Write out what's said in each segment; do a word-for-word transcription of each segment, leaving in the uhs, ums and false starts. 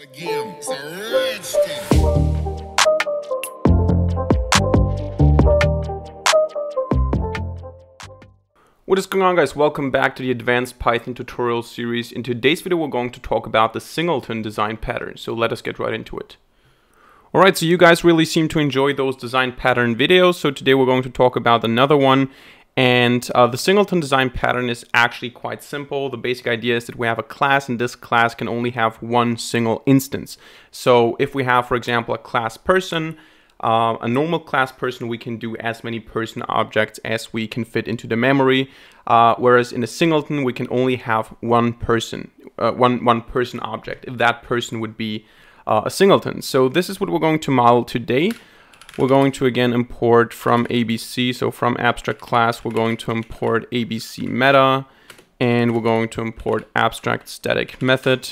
Again, so let's what is going on, guys? Welcome back to the Advanced Python tutorial series. In today's video, we're going to talk about the singleton design pattern. So let us get right into it. All right, so you guys really seem to enjoy those design pattern videos. So today we're going to talk about another one. And uh, the singleton design pattern is actually quite simple. The basic idea is that we have a class, and this class can only have one single instance. So if we have, for example, a class person, uh, a normal class person, we can do as many person objects as we can fit into the memory. Uh, whereas in a singleton, we can only have one person, uh, one, one person object, if that person would be uh, a singleton. So this is what we're going to model today. We're going to again import from A B C, so from abstract class, we're going to import ABCMeta, and we're going to import abstract static method,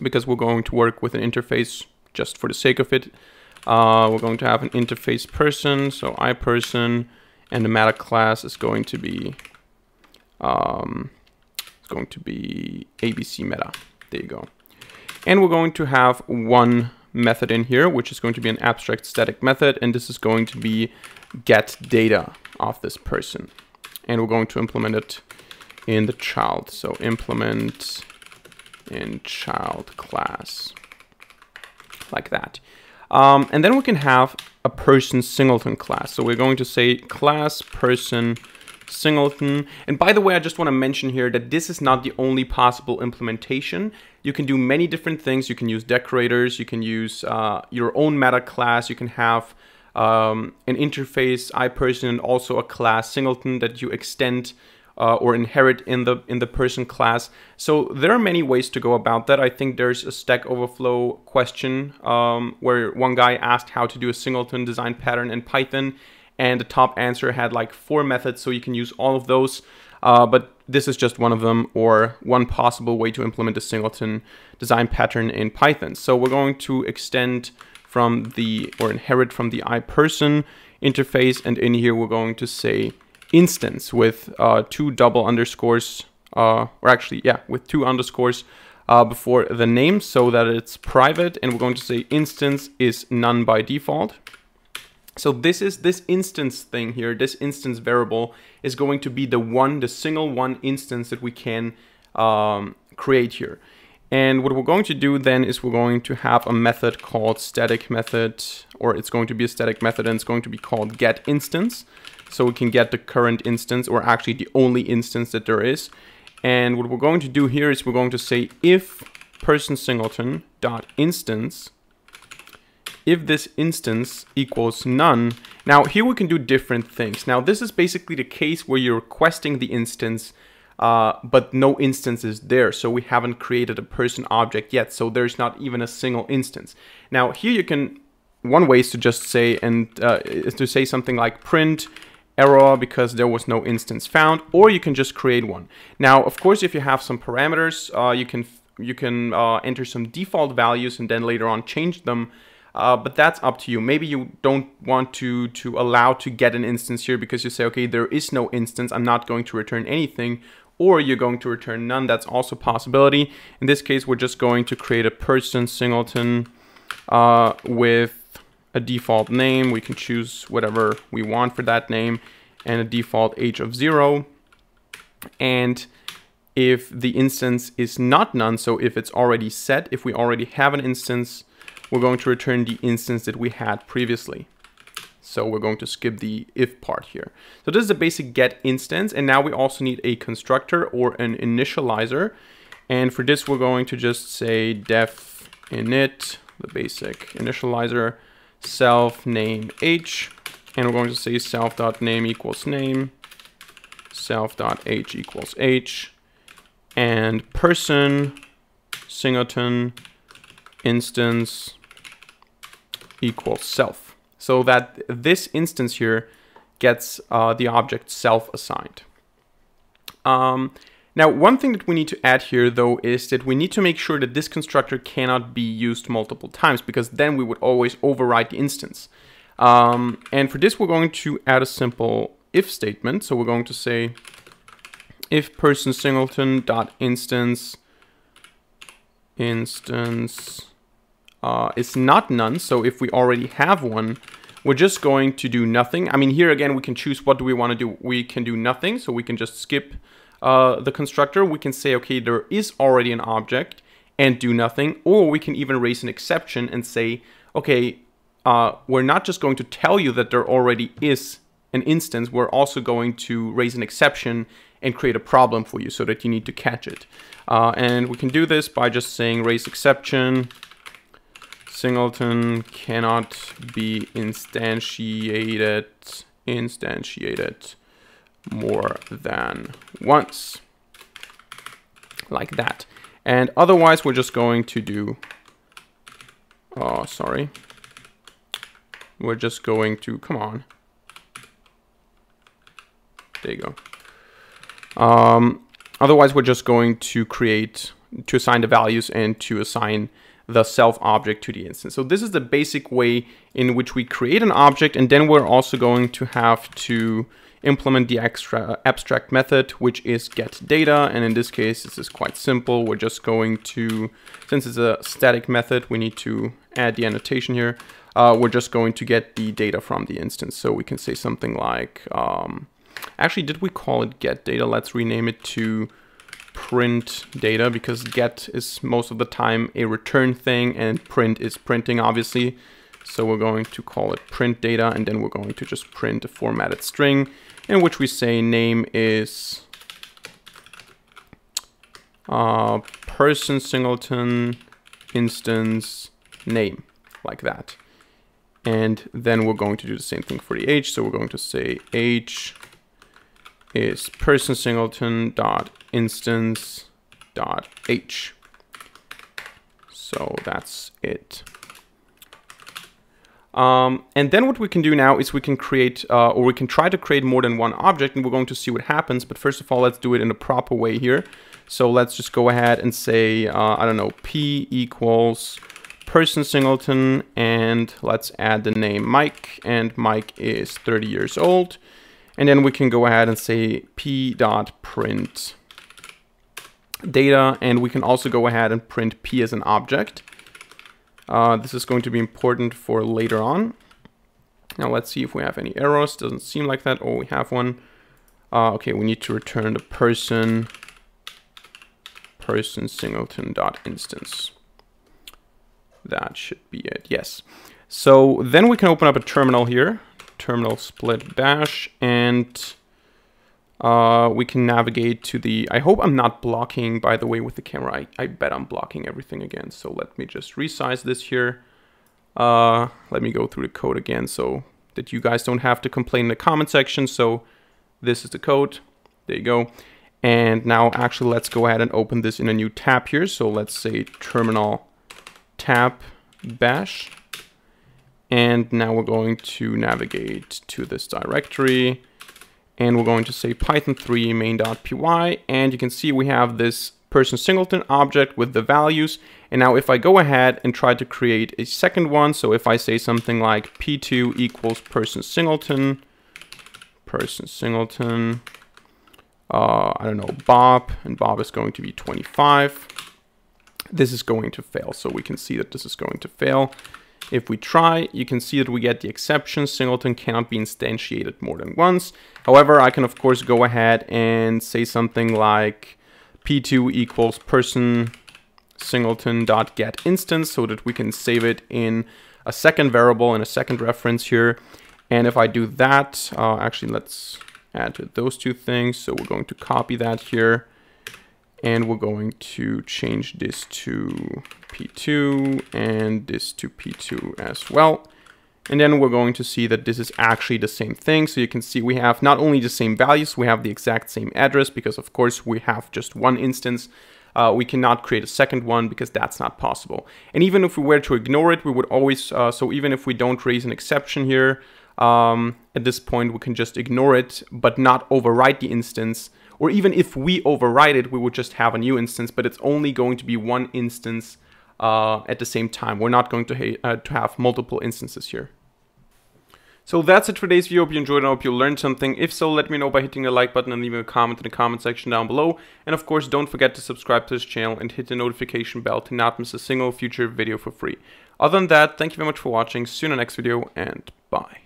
because we're going to work with an interface just for the sake of it. Uh, we're going to have an interface person, so IPerson, and the meta class is going to be um, it's going to be ABCMeta. There you go. And we're going to have one method in here, which is going to be an abstract static method, and this is going to be get data of this person, and we're going to implement it in the child, so implement in child class, like that. Um, and then we can have a person singleton class, so we're going to say class person singleton. And by the way, I just want to mention here that this is not the only possible implementation. You can do many different things. You can use decorators, you can use uh, your own meta class, you can have um, an interface IPerson, and also a class singleton that you extend uh, or inherit in the in the person class. So there are many ways to go about that. I think there's a Stack Overflow question um, where one guy asked how to do a singleton design pattern in Python, and the top answer had like four methods, so you can use all of those. Uh, but this is just one of them, or one possible way to implement a singleton design pattern in Python. So we're going to extend from the, or inherit from the IPerson interface, and in here we're going to say instance with uh, two double underscores, uh, or actually, yeah, with two underscores uh, before the name, so that it's private, and we're going to say instance is none by default. So this is this instance thing here, this instance variable is going to be the one, the single one instance that we can um, create here. And what we're going to do then is we're going to have a method called static method, or it's going to be a static method, and it's going to be called get instance. So we can get the current instance, or actually the only instance that there is. And what we're going to do here is we're going to say if PersonSingleton.instance, if this instance equals none. Now here we can do different things. Now this is basically the case where you're requesting the instance, uh, but no instance is there. So we haven't created a person object yet. So there's not even a single instance. Now here you can, one way is to just say, and uh, is to say something like print error because there was no instance found, or you can just create one. Now, of course, if you have some parameters, uh, you can, you can uh, enter some default values and then later on change them. Uh, but that's up to you. Maybe you don't want to, to allow to get an instance here because you say, okay, there is no instance, I'm not going to return anything, or you're going to return none. That's also a possibility. In this case, we're just going to create a person singleton uh, with a default name. We can choose whatever we want for that name, and a default age of zero. And if the instance is not none, so if it's already set, if we already have an instance, we're going to return the instance that we had previously. So we're going to skip the if part here. So this is the basic get instance. And now we also need a constructor or an initializer. And for this, we're going to just say def init, the basic initializer, self name h. And we're going to say self.name equals name, self.h equals h, and person singleton instance equals self, so that this instance here gets uh, the object self assigned. Um, now, one thing that we need to add here, though, is that we need to make sure that this constructor cannot be used multiple times, because then we would always override the instance. Um, and for this, we're going to add a simple if statement. So we're going to say if person singleton dot instance instance uh, is not none. So if we already have one, we're just going to do nothing. I mean, here again, we can choose what do we want to do. We can do nothing, so we can just skip uh, the constructor. We can say, okay, there is already an object and do nothing, or we can even raise an exception and say, okay, uh, we're not just going to tell you that there already is an instance, we're also going to raise an exception and create a problem for you so that you need to catch it. Uh, and we can do this by just saying raise exception, singleton cannot be instantiated, instantiated more than once, like that. And otherwise, we're just going to do, oh, sorry. We're just going to, come on. There you go. Um, otherwise, we're just going to create, to assign the values and to assign the self object to the instance. So this is the basic way in which we create an object. And then we're also going to have to implement the extra abstract method, which is get data. And in this case, this is quite simple. We're just going to, since it's a static method, we need to add the annotation here. Uh, we're just going to get the data from the instance. So we can say something like, um, actually, did we call it get data? Let's rename it to print data, because get is most of the time a return thing and print is printing, obviously. So we're going to call it print data, and then we're going to just print a formatted string in which we say name is uh, person singleton instance name, like that. And then we're going to do the same thing for the age. So we're going to say age is person singleton dot instance dot h. So that's it. Um, and then what we can do now is we can create, uh, or we can try to create more than one object, and we're going to see what happens. But first of all, let's do it in a proper way here. So let's just go ahead and say, uh, I don't know, P equals person singleton, and let's add the name Mike, and Mike is thirty years old. And then we can go ahead and say p.print data, and we can also go ahead and print p as an object. Uh, this is going to be important for later on. Now let's see if we have any errors. Doesn't seem like that. Oh, we have one. Uh, okay, we need to return the person person singleton dot instance. That should be it. Yes. So then we can open up a terminal here. Terminal split bash, and uh, we can navigate to the, I hope I'm not blocking, by the way, with the camera. I, I bet I'm blocking everything again. So let me just resize this here. Uh, let me go through the code again so that you guys don't have to complain in the comment section. So this is the code. There you go. And now actually let's go ahead and open this in a new tab here. So let's say terminal tab bash. And now we're going to navigate to this directory, and we're going to say python three main.py, and you can see we have this person singleton object with the values. And now if I go ahead and try to create a second one, so if I say something like p two equals person singleton, person singleton, uh, I don't know, Bob, and Bob is going to be twenty-five, this is going to fail. So we can see that this is going to fail. If we try, you can see that we get the exception, singleton cannot be instantiated more than once. However, I can of course go ahead and say something like p two equals person singleton dot get instance, so that we can save it in a second variable and a second reference here. And if I do that, uh, actually let's add those two things. So we're going to copy that here, and we're going to change this to p two and this to p two as well. And then we're going to see that this is actually the same thing. So you can see we have not only the same values, we have the exact same address, because of course we have just one instance. Uh, we cannot create a second one because that's not possible. And even if we were to ignore it, we would always, uh, so even if we don't raise an exception here, um, at this point we can just ignore it, but not overwrite the instance. Or even if we override it, we would just have a new instance, but it's only going to be one instance uh, at the same time. We're not going to, ha uh, to have multiple instances here. So that's it for today's video. Hope you enjoyed it. I hope you learned something. If so, let me know by hitting the like button and leaving a comment in the comment section down below. And of course, don't forget to subscribe to this channel and hit the notification bell to not miss a single future video for free. Other than that, thank you very much for watching. See you in the next video, and bye.